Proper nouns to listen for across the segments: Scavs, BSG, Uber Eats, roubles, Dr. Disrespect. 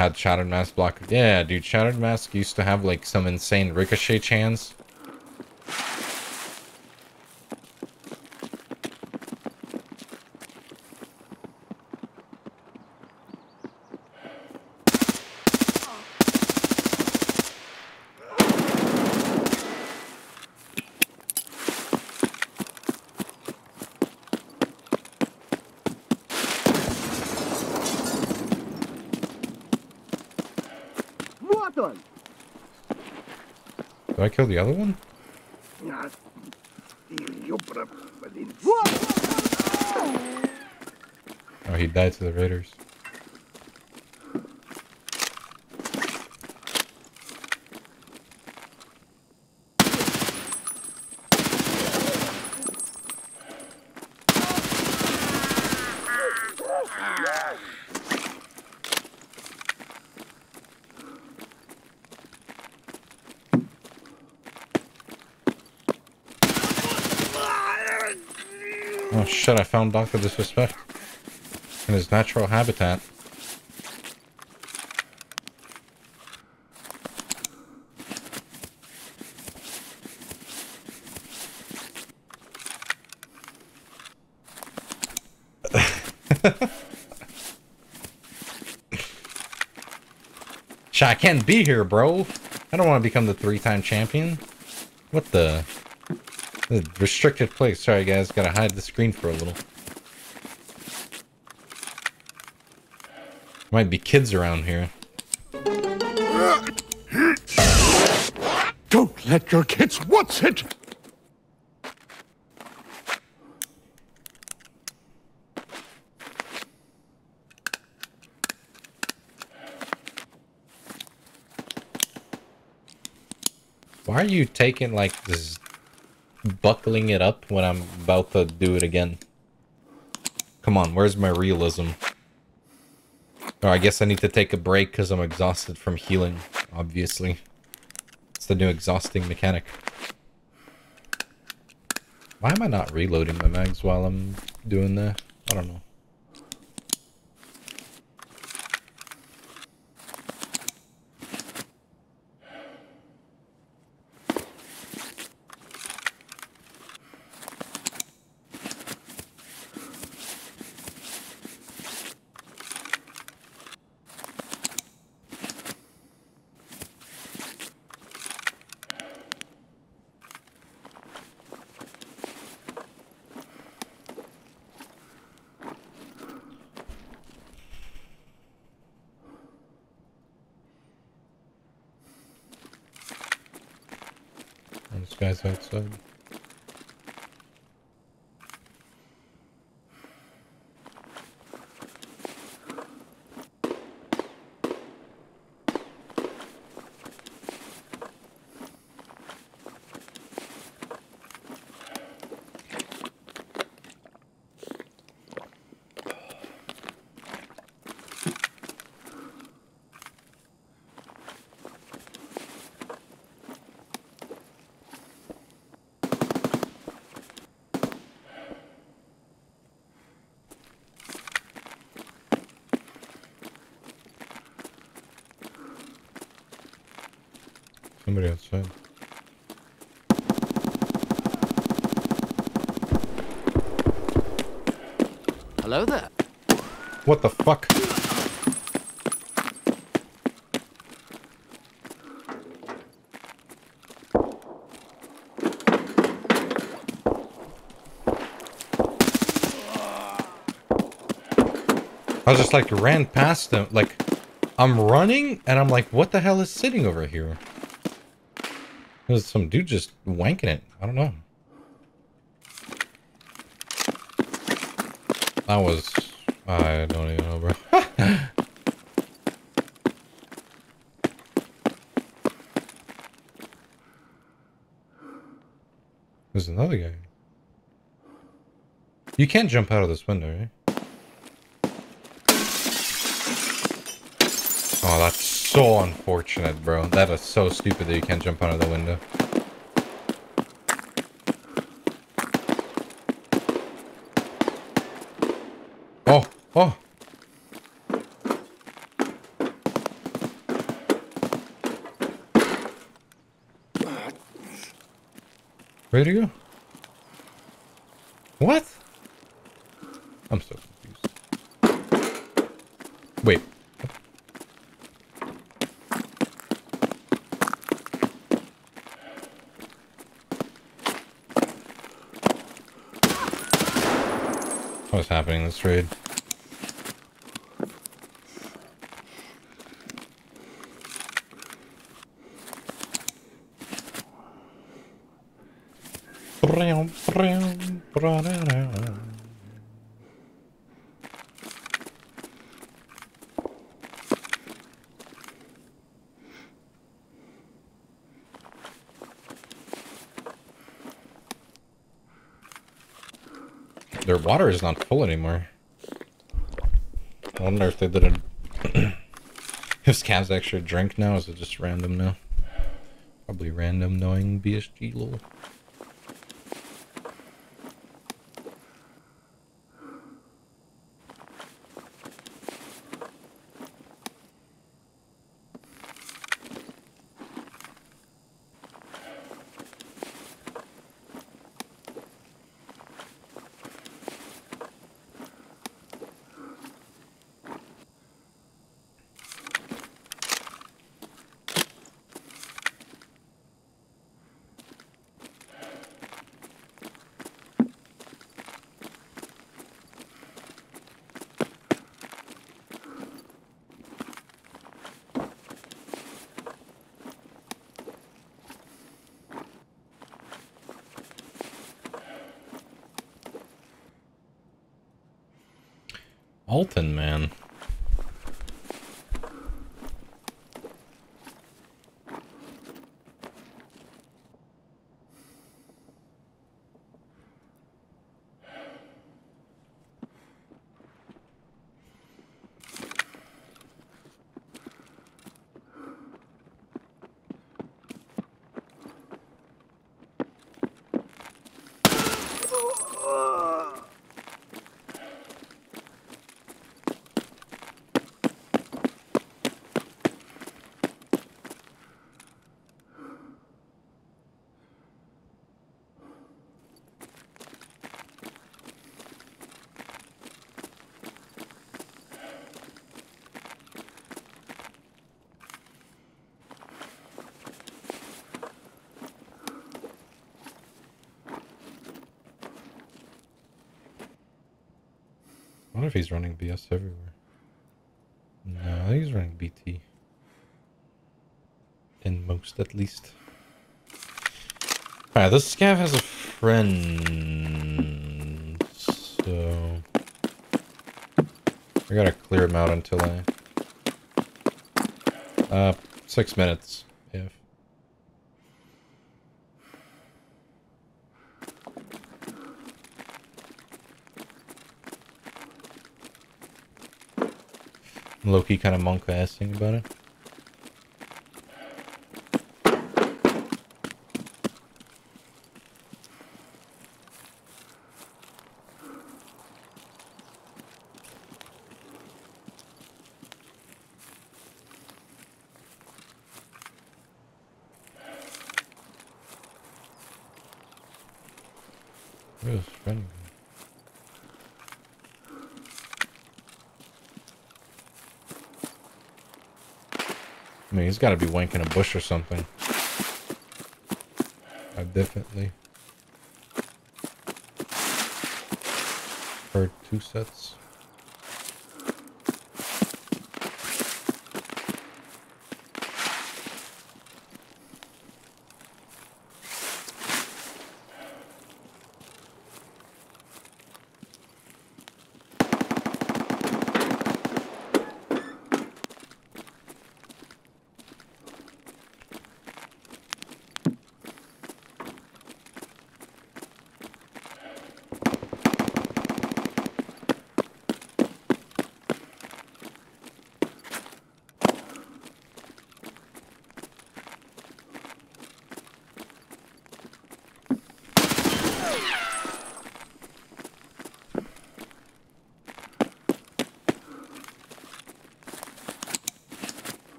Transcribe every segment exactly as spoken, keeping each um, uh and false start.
had Shattered Mask block. Yeah, dude, Shattered Mask used to have like some insane ricochet chance. Did I kill the other one? Oh, he died to the raiders. Oh shit, I found Doctor Disrespect in his natural habitat. I can't be here, bro. I don't want to become the three-time champion. What the... The restricted place. Sorry guys, gotta hide the screen for a little. Might be kids around here. Don't let your kids watch it! Why are you taking like this... buckling it up when I'm about to do it again. Come on, where's my realism? Oh, I guess I need to take a break because I'm exhausted from healing, obviously. It's the new exhausting mechanic. Why am I not reloading my mags while I'm doing that? I don't know. This guy's outside. Somebody outside. Hello there. What the fuck? I just like ran past them. Like I'm running and I'm like, what the hell is sitting over here? There's some dude just wanking it. I don't know. That was... I don't even know, bro. There's another guy. You can't jump out of this window, right? Oh, that's so unfortunate, bro. That is so stupid that you can't jump out of the window. Oh, oh. Ready to go? What? I'm so confused. Wait. What's happening in this raid? Their water is not full anymore. I wonder if they didn't. If Scavs actually drink now, is it just random now? Probably random, knowing B S G lore. Alton, man. I wonder if he's running B S everywhere. No, I think he's running B T. In most, at least. Alright, this scav has a friend. So... I gotta clear him out until I... Uh, six minutes. If. Low-key kind of monk-ass thing about it. Where's this friend? I mean, he's got to be wanking a bush or something. I definitely heard two sets.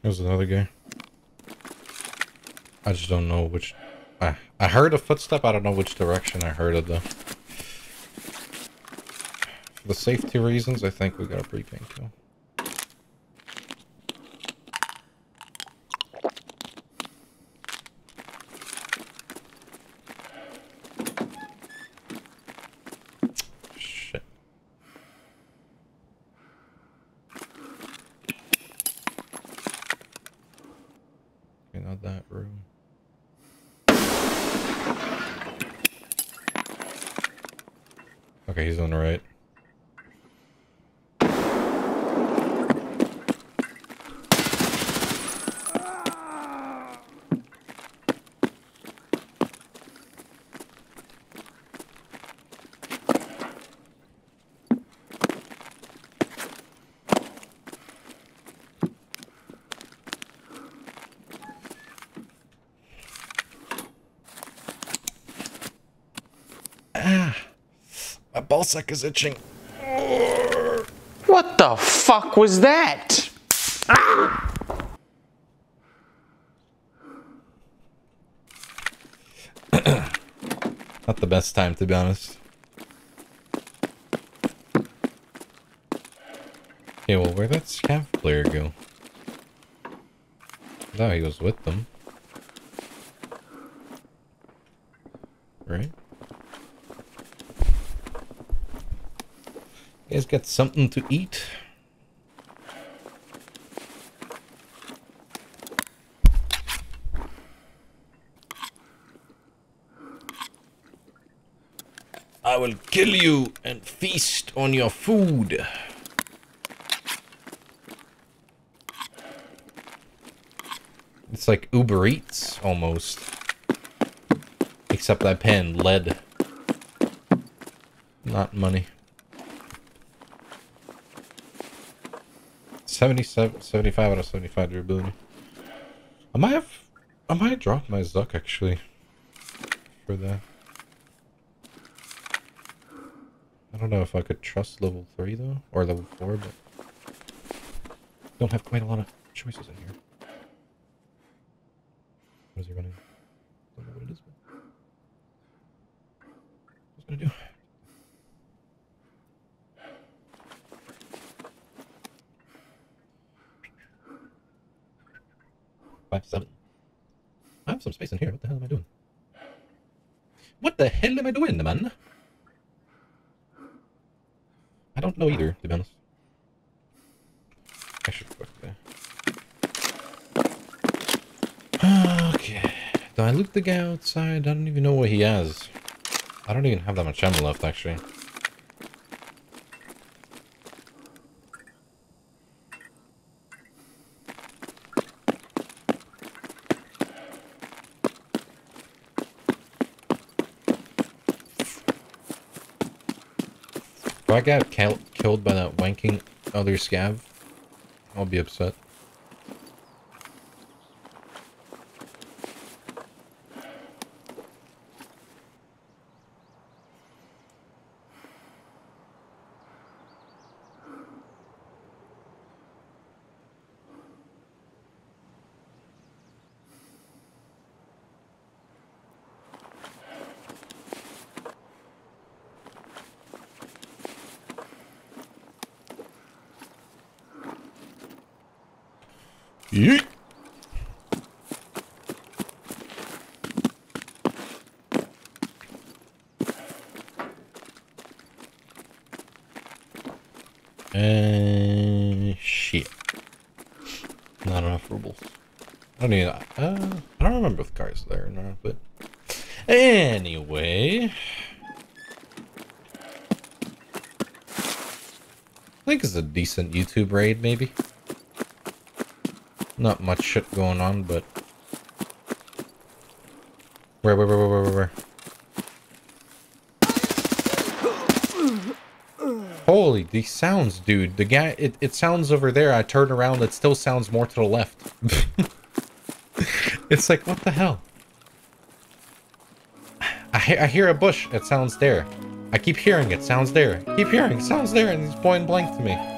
There's another guy. I just don't know which. I, I heard a footstep. I don't know which direction I heard it though. For the safety reasons, I think we got a pre-paint kill. Ballsack is itching. What the fuck was that? Ah! Not the best time, to be honest. Okay, well, where'd that Scav player go? No, he was with them. Right? You guys got something to eat? I will kill you and feast on your food. It's like Uber Eats almost. Except I pay in lead. Not money. seventy-seven, seventy-five out of seventy-five durability. I might have, I might have dropped my Zuck actually for that. I don't know if I could trust level three though, or level four, but don't have quite a lot of choices in here. What is he running? I don't know what it is, but what's gonna do? Seven. I have some space in here. What the hell am I doing? What the hell am I doing, man? I don't know either, to be honest. I should work there. Okay. Do I loot the guy outside? I don't even know what he has. I don't even have that much ammo left, actually. If I got killed by that wanking other Scav, I'll be upset. Yeet. And shit. Not enough rubles. I don't need that. Uh, I don't remember if the car's there or not, but anyway. I think it's a decent YouTube raid, maybe. Not much shit going on, but where, where, where, where, where, where? Holy, these sounds, dude. The guy, it, it sounds over there. I turn around, it still sounds more to the left. It's like, what the hell? I, I hear a bush. It sounds there. I keep hearing it. Sounds there. I keep hearing. It sounds there, and he's point blank to me.